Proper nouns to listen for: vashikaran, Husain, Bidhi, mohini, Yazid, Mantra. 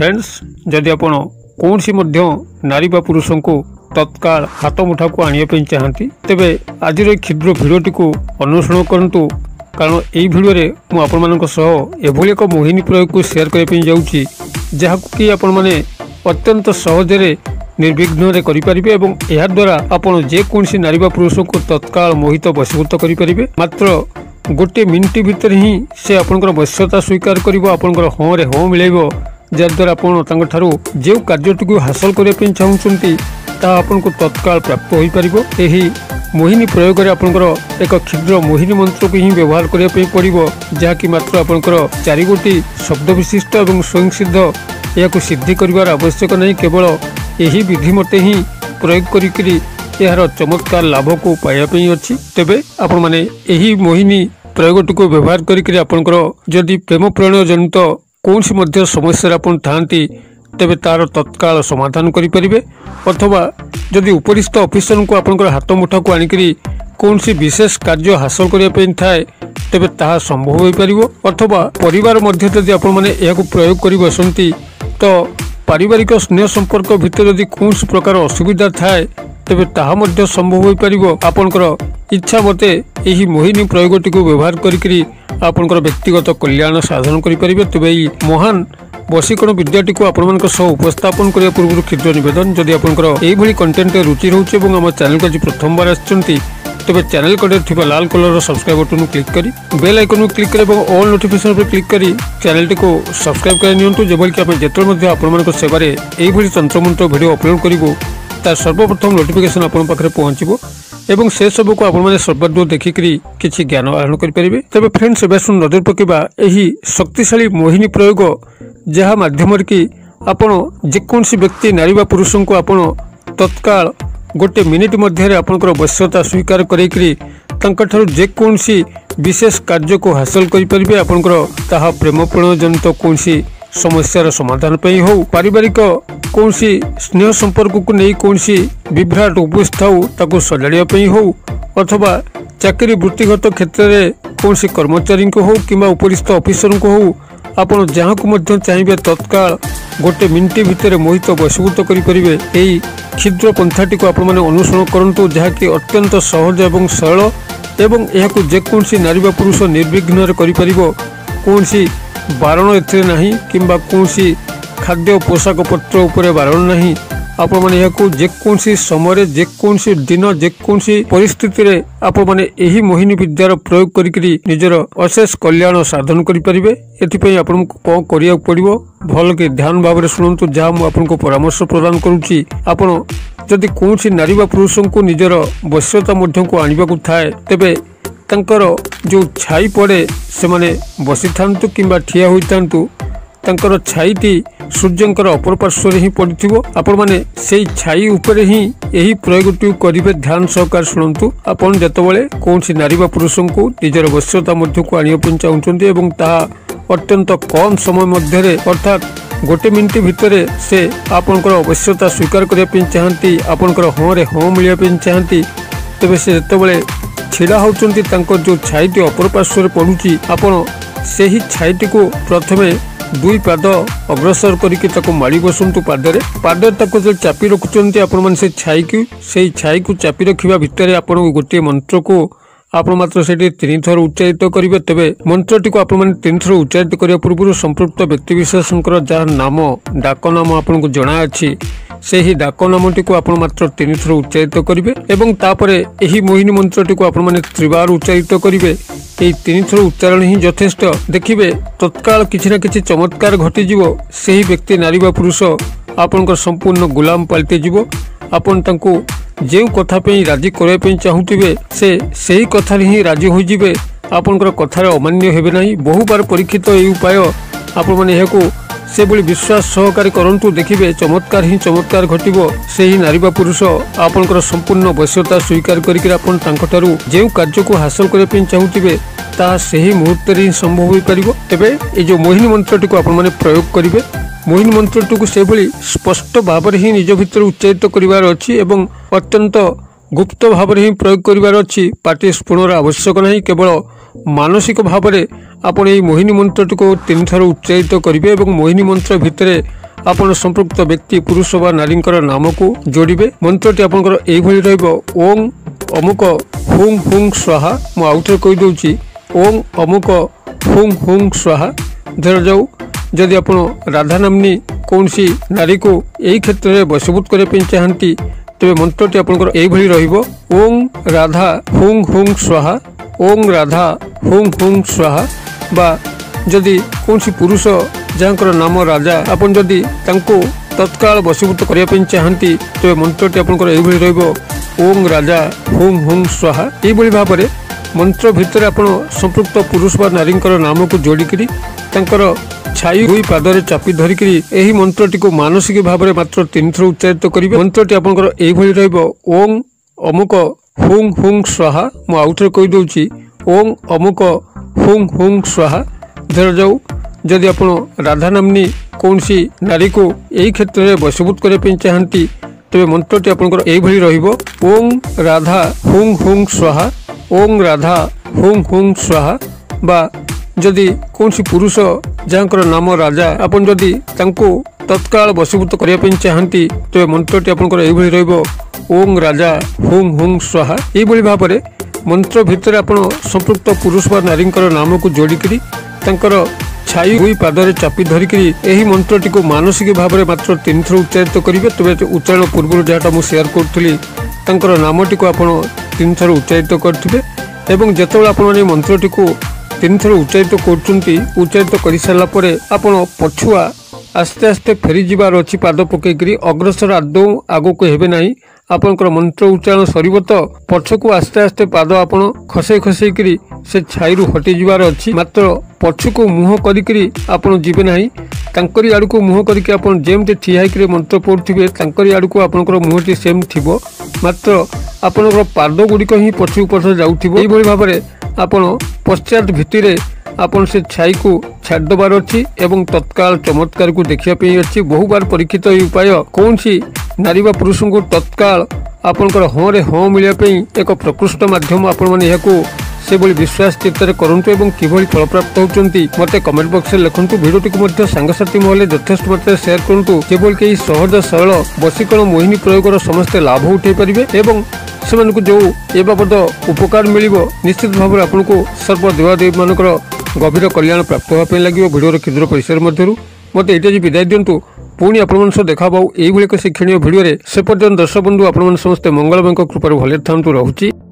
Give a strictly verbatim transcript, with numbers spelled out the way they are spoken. Friends जदि आपण कौन सी मध्य नारी बा पुरुषों को तत्काल हाथ मुठा को आने चाहती तेबे आज क्षुद्र भिडटी को अनुसरण करूँ कारण यही भिडे मुझे एभली एक मोहिनी प्रयोग को सेयार करने जाऊँगी जहाँ कि आपण मैंने अत्यंत सहजरे निर्विघ्न करें और यह द्वारा आपड़ जेकोसी नारी बा पुरुषों को तत्काल मोहित वशीभूत करें। मात्र गोटे मिनट भितर ही से आपंकर वश्यता स्वीकार कर आपंकर हाँ रे हाँ मिल जहाद्वारा आपंठारू जो कार्यटी हासिल करने चाहूँगी ता आपन को तत्काल प्राप्त हो पार। यही मोहिनी प्रयोग में आपंकर एक क्षुद्र मोहिनी मंत्र को ही व्यवहार करने पड़ो जहाँकि मात्र आपंकर चार गोटी शब्द विशिष्ट और स्वयंसिद्ध यह सिद्धि करार आवश्यक नहीं, केवल यही विधि मते ही प्रयोग करी यार चमत्कार लाभ को पायापी अच्छी। तेबे आपण माने यही मोहिनी प्रयोगटी को व्यवहार करी आपंकर जदि प्रेम प्रणय जनित कौन सी मध्य समस्या आपन थांती तेबे तार तत्काल समाधान करें अथवा जदि उपरिस्थ अफिसर को आपंकर हाथ मुठा को आनिकी कौन सी विशेष कार्य हासिल करने थाए तेबे ताहा संभव हो पार। अथवा परिवार मध्य जदि आपण माने यह प्रयोग कर बसती तो पारिवारिक स्नेह संपर्क भितर यदि कौन सी प्रकार असुविधा थाए तेबे ताहा मध्य संभव हो पार। आपणकर इच्छा मते यही मोहिनी प्रयोगटी को व्यवहार करी आपणकर व्यक्तिगत कल्याण साधन करें। तेबे यही महान वशीकरण विद्याटी को आपमनक सह उपस्थापन करने पूर्व क्षुद्र निवेदन जदि आपणकर एभली कंटेंट रुचि रोचे और आम चैनल को आज प्रथम बार आछचंती तेबे चैनल कड़े लाल कलर सब्सक्राइब बटन क्लिक करी बेल आइकन क्लिक करें ऑल नोटिफिकेशन पर क्लिक करी चैनल को सब्सक्राइब कर जबल कि जितने आपण सेवार यही तंत्रमंत्र वीडियो अपलोड करूँ तार सर्वप्रथम नोटिफिकेशन आपण पाखे पहुँचो और से सब को आप सर्वद्व देखिक किसी ज्ञान आहरण करें। तेबे फ्रेंड्स एवं सुन नजर पकड़ा यही शक्तिशाली मोहिनी प्रयोग जहाँ मध्यम कि आपण जेकोसी व्यक्ति नारी बा पुरुषों को आपण तत्काल गोटे मिनिट मध्य आपंकर आवश्यकता स्वीकार कर जेकोसी विशेष कार्य को हासिल करें। आपंकर प्रेम प्रणय जनित कौन सी समस्यार समाधान हो पारिवारिक कौन सी स्नेह संपर्क को नहीं कौन सी विभ्राट उपस्था सजाड़ी हो अथवा चाकरी वृत्तिगत क्षेत्र में कौन सी कर्मचारी को हो कि उपरिस्थ अफिसर को हो आपण जहाँ को चाहिए तत्काल गोटे मिनट भितर मोहित वशीभूत करें। यही क्षुद्र पंथाटी को आपण मैंने अनुसरण करूँ जहाँकि अत्यंत सहज और सरल एवं यह जेकोसी नारी बा पुरुष निर्विघ्न करें। कौन सी बारण एना किंबा कौन सी खाद्य पोषाक पत्र उपरे बारण नहीं आपण मैंने जेकोसी समय जेकोसी दिन जेकोसी परिस्थिति रे आपण मैंने यही मोहिनी विद्यार प्रयोग करी निजर अशेष कल्याण साधन करें। एथपाई आपन को कौन करिया पड़िबो भल के ध्यान भाव शुणु जहाँ मुझे परामर्श प्रदान करुँची। आपण जदि कौन सी नारी बा पुरुषों को निजर वश्यता मध्य को आने को थाए तेबे तंकर जो छाई पड़े से माने बसी थांतु किंबा ठिया होइतांतु तंकर छाईटी सूर्यंकर अपर पार्श्व ही पड़ो आपण मैंने से छाई उपरे ही यही प्रयोगटी करेंगे ध्यान सहकार शुणु। आपण जितेबाला कौन सी नारी बा पुरुषों को निजर वश्यता मध्य को आने चाहते और ता अत्यंत कम समय मध्य अर्थात गोटे मिनट भितर से आपणकर आवश्यकता स्वीकार करने चाहती आपणकर हाँ रे हाँ मिलवाई चाहती तेज से जितेबाला छिड़ा होती जो छाईटी अपर पार्श्व पड़ूँ आपण से ही छाईटी को प्रथम दुई पाद अग्रसर करके माड़ी बसतु पादर पादर चापी रखुंत आपण मैंने छाई की से छाई को चापी रखा भितर आप गोटे मंत्र को आप मात्र से तीन थर उच्चारित करेंगे। तेबे मंत्रटी को आप थर उच्चारित करने पूर्व संपृक्त व्यक्तिविशेष जहाँ नाम डाक नाम आपको जनाअी से ही डाक नामटी को आप मात्र तीन थर उच्चारित करेंगे और तापर यही मोहिनी मंत्रटी को आप त्रिवार उच्चारित करेंगे। यही तीन थर उच्चारण ही यथेष्ट देखिए तत्काल किसी ना किसी चमत्कार घटिज से ही व्यक्ति नारी बा पुरुष आपण संपूर्ण गुलाम पलटिज आपण तांको जो कथापी राजी करने चाहूबे से सही कथार ही राजी होजे आपणकर कथार अमान्य हेबे ना। बहु बार परीक्षित तो यह उपाय आपण मैंने से भली विश्वास सहकार करूँ देखिए चमत्कार ही चमत्कार घटव से ही नारी बा पुरुष आपणकर संपूर्ण वश्यता स्वीकार कर जो कार्य को हासिल करने चाहूबे ता से ही मुहूर्त ही संभव हो पार। तेबे ये जो मोहिनी मंत्रटी को आपण मैंने प्रयोग करेंगे मोहिनी मंत्रटी को से भली स्पष्ट भाव ही निज भर उच्चारित करार अच्छी एवं अत्यंत गुप्त भाव ही प्रयोग करार अच्छी पार्टी स्फुणर आवश्यक नहीं, केवल मानसिक भाव में आपड़ यही मोहिनी मंत्रटी को तीन थर उच्चारित करेंगे। मोहिनी मंत्र भितर आपन संपुक्त व्यक्ति पुरुष व नारी नाम को जोड़े। मंत्रटी आपंकर यही रंग अमुक हुंग हुंग स्वाहा। मु आउथरे कहि दउची ओं अमुक हुंग हुंग स्वाहा। धर जाऊ जदि आप राधा नामनी कौन सी नारी को यही क्षेत्र में वशीभूत करने चाहती तेरे मंत्रटी आपंकर यही रों राधा हुंग हुंग स्वाहा। ओं राधा हुंग हुंग स्वाहा। बा जदि कौन सी पुरुष जहाँ नाम राजा आपन जदि तत्काल वशीभूत करने चाहती तेरे मंत्रटी आपंकर यही रों राजा हुंग हुंग स्वाहा। यही भाव में मंत्र भितर आप संपुक्त पुरुष व नारी नाम को जोड़िकी छाई हुई पादरे चापी धरिक यही मंत्रटी को मानसिक भाव में मात्र तीन थर उच्चारित करेंगे। मंत्रटी आपंकर यही रों अमुक हुंग हुंग स्वाहा। मु आउथरे कहि दउची ओं अमुक हुंग हुंग स्वाहा। धर जाऊ जदि आप राधा नामनी कौन सी नारी को यही क्षेत्र में वशीभूत करने चाहती तेरे मंत्रटी आपंकर यही रों राधा हुंग हुंग स्वाहा। ओं राधा हुंग हुंग स्वाहा। बा जदि कौन सी पुरुष जहाँ नाम राजा आपन जदि तत्काल वशीभूत करने चाहती तेरे मंत्रटी आपंकर यही ओं राजा हुंग हुंग स्वाहा। यही भाव में मंत्र भितर आप संपुक्त पुरुष व नारी नाम को जोड़िकी छाई हुई पादरे चापी धरिकी यही मंत्रटी को मानसिक भाव में मात्र तीन थर उच्चारित करेंगे। तेज उच्चारण पूर्व जहाँ मुझे सेयार करी तर नामटी को आप तीन थर उच्चारित करेंगे। जिते आप मंत्रटी को तीन थर उच्चारित कर उच्चारित कर सारापर आप पछुआ आस्ते आस्ते फेरी जबार अच्छी पाद पकईकि अग्रसर आदौ आग को हेबे ना। आपंकर मंत्र उच्चारण सरब तो पछकू आस्ते आस्ते पाद आप खसई खसईकि से छाई हटी जबार अच्छी मात्र पछकू मुह करी जीवे ना तांकरी आड़ को मुह करी जेमती ठिया होकर मंत्र पढ़ुवे तांकरी आड़ को आपंकर मुहटी सेम थी मात्र आपंकर पाद गुड़िक ही पछकू पछ जाऊ भाव में आपण पश्चात भित्ति आपन से छाई को छाड़देबार अच्छी एवं तत्काल चमत्कार को देखापी अच्छी। बहुबार परीक्षित यह उपाय कौन सी नारी व पुरुष को तत्काल आपंकर हाँ रे हाँ मिलवाई एक प्रकृष्ट मध्यम आपण मैंने से विश्वास चित्तर करूँ और किभली फलप्राप्त होती मते कमेंट बॉक्स में लिखुं। भिडियोटी को सांगसाथी महल यथेष मात्रा सेयार करूँ केवल कि सहज सरल वशीकरण मोहिनी प्रयोग समस्ते लाभ उठाई पारे और से जो ए बाबद उपकार मिल निश्चित भाव में आपको सर्वदेवादेवी मान गभीर कल्याण प्राप्त होगा लगे। भिडियोर क्षुद्र परिसर मध्य मत ये विदाय दिंतु पुणी आपण सह देखा यही एक शिक्षणीय भिडियो से पर्यटन दर्शक बंधु आपण समस्ते मंगलमय कृपार भले था।